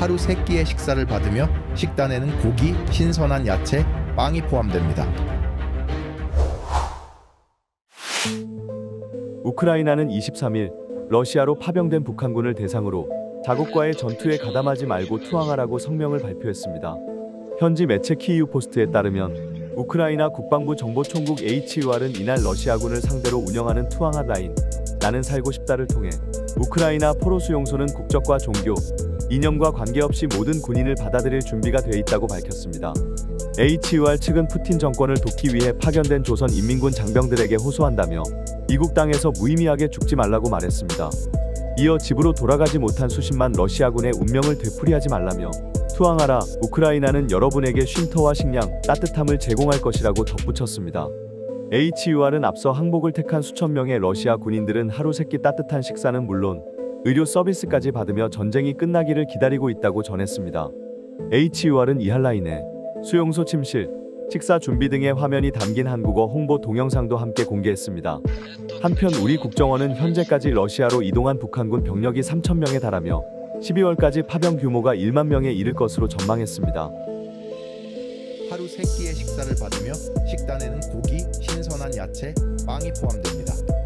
하루 3끼의 식사를 받으며 식단에는 고기, 신선한 야채, 빵이 포함됩니다. 우크라이나는 23일 러시아로 파병된 북한군을 대상으로 자국과의 전투에 가담하지 말고 투항하라고 성명을 발표했습니다. 현지 매체 키이우포스트에 따르면 우크라이나 국방부 정보총국 HUR은 이날 러시아군을 상대로 운영하는 투항하 라인 나는 살고 싶다를 통해 우크라이나 포로 수용소는 국적과 종교, 이념과 관계없이 모든 군인을 받아들일 준비가 돼 있다고 밝혔습니다. HUR 측은 푸틴 정권을 돕기 위해 파견된 조선 인민군 장병들에게 호소한다며 미국 땅에서 무의미하게 죽지 말라고 말했습니다. 이어 집으로 돌아가지 못한 수십만 러시아군의 운명을 되풀이하지 말라며 투항하라, 우크라이나는 여러분에게 쉼터와 식량, 따뜻함을 제공할 것이라고 덧붙였습니다. HUR은 앞서 항복을 택한 수천 명의 러시아 군인들은 하루 3끼 따뜻한 식사는 물론 의료 서비스까지 받으며 전쟁이 끝나기를 기다리고 있다고 전했습니다. HUR은 이 핫라인에 수용소 침실, 식사 준비 등의 화면이 담긴 한국어 홍보 동영상도 함께 공개했습니다. 한편 우리 국정원은 현재까지 러시아로 이동한 북한군 병력이 3,000명에 달하며 12월까지 파병 규모가 1만 명에 이를 것으로 전망했습니다. 하루 3끼의 식사를 받으며 식단에는 고기, 신선한 야채, 빵이 포함됩니다.